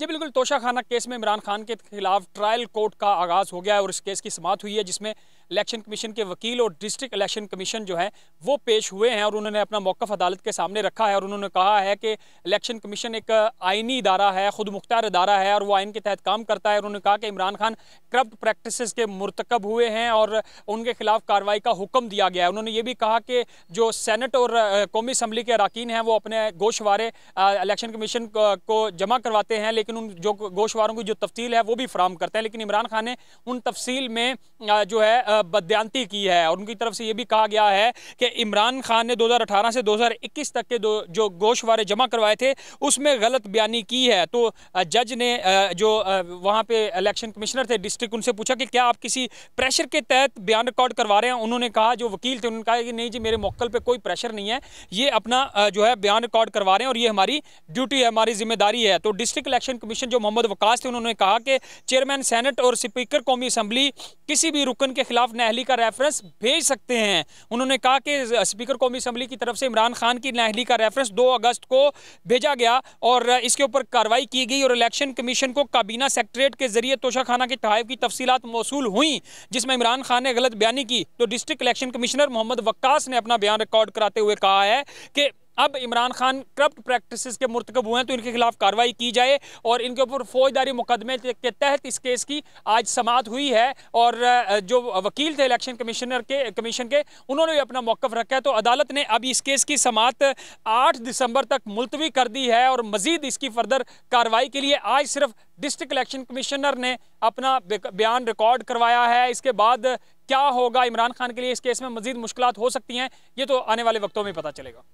जी बिल्कुल, तोशाखाना केस में इमरान खान के खिलाफ ट्रायल कोर्ट का आगाज़ हो गया है और इस केस की समाप्त हुई है, जिसमें इलेक्शन कमीशन के वकील और डिस्ट्रिक्ट इलेक्शन कमीशन जो है वो पेश हुए हैं और उन्होंने अपना मौक़िफ़ अदालत के सामने रखा है और उन्होंने कहा है कि इलेक्शन कमीशन एक आइनी इदारा है, खुद मुख्तार इदारा है और वो आइन के तहत काम करता है। उन्होंने कहा कि इमरान खान करप्ट प्रैक्टिस के मरतकब हुए हैं और उनके खिलाफ कार्रवाई का हुक्म दिया गया है। उन्होंने ये भी कहा कि जो सेनेट और कौमी असम्बली के अरकान हैं वो अपने गोशवारे इलेक्शन कमीशन को जमा करवाते हैं, लेकिन उन जो गोशवारों की जो तफसील है वो भी फराम करते हैं, लेकिन इमरान खान ने उन तफसील में जो है बदयानती की है। और उनकी तरफ से ये भी कहा गया है कि इमरान खान ने 2018 से 2021 तक के जो गोशवारे जमा करवाए थे उसमें गलत बयानी की है। तो जज ने जो वहाँ पे इलेक्शन कमिश्नर थे डिस्ट्रिक्ट, उनसे पूछा कि क्या आप किसी प्रेशर के तहत बयान रिकॉर्ड करवा रहे हैं। उन्होंने कहा, जो वकील थे उन्होंने कहा कि नहीं जी, मेरे मौक़िल पे कोई प्रेशर नहीं है, ये अपना जो है बयान रिकॉर्ड करवा रहे हैं और ये हमारी ड्यूटी है, हमारी जिम्मेदारी है। तो डिस्ट्रिक्ट इलेक्शन कमीशन जो मोहम्मद वकास थे उन्होंने कहा कि चेयरमैन सेनेट और स्पीकर कौमी असम्बली किसी भी रुकन के खिलाफ नाअहली का रेफरेंस भेज सकते हैं। उन्होंने कहा कि स्पीकर कौमी असम्बली की तरफ से इमरान खान की नाअहली का रेफरेंस 2 अगस्त को भेजा गया और इसके ऊपर कार्रवाई की गई और इलेक्शन कमीशन को काबीना सेक्रेटरिएट के जरिए तोशाखाना के तहरीफ की तफसीलात मौसूल हुई जिसमें इमरान खान ने गलत बयानी की। तो district election commissioner Mohammad Waqas ने अपना बयान रिकॉर्ड कराते हुए कहा है कि अब इमरान खान करप्ट प्रैक्टिसेस के मुर्तकब हुए हैं तो इनके खिलाफ कार्रवाई की जाए और इनके ऊपर फौजदारी मुकदमे के तहत इस केस की आज समाअत हुई है। और जो वकील थे इलेक्शन कमिश्नर के कमीशन के, उन्होंने भी अपना मौक़िफ़ रखा है। तो अदालत ने अभी इस केस की समाअत 8 दिसंबर तक मुलतवी कर दी है और मज़ीद इसकी फर्दर कार्रवाई के लिए आज सिर्फ डिस्ट्रिक्ट इलेक्शन कमिश्नर ने अपना बयान रिकॉर्ड करवाया है। इसके बाद क्या होगा इमरान खान के लिए इस केस में मज़ीद मुश्किलात हो सकती हैं, ये तो आने वाले वक्तों में पता चलेगा।